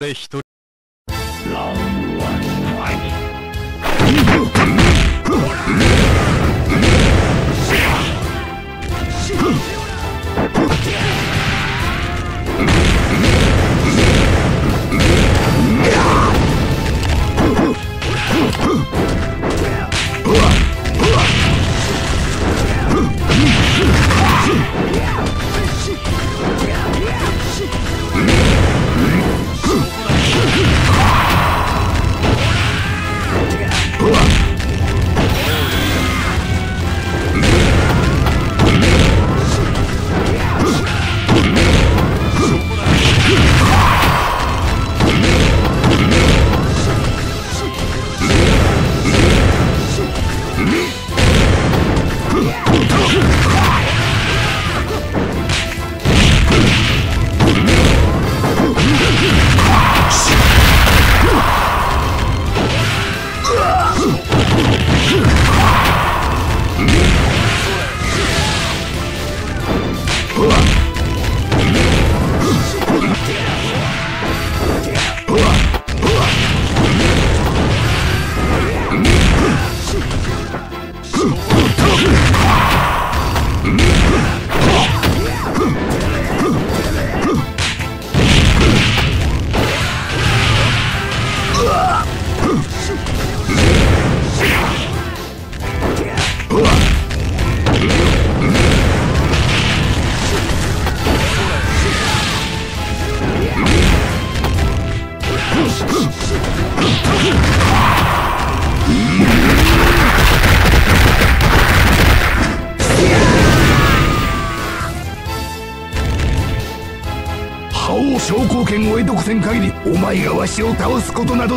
俺一人。覇王昇降拳を得得せん限りお前がわしを倒すことなど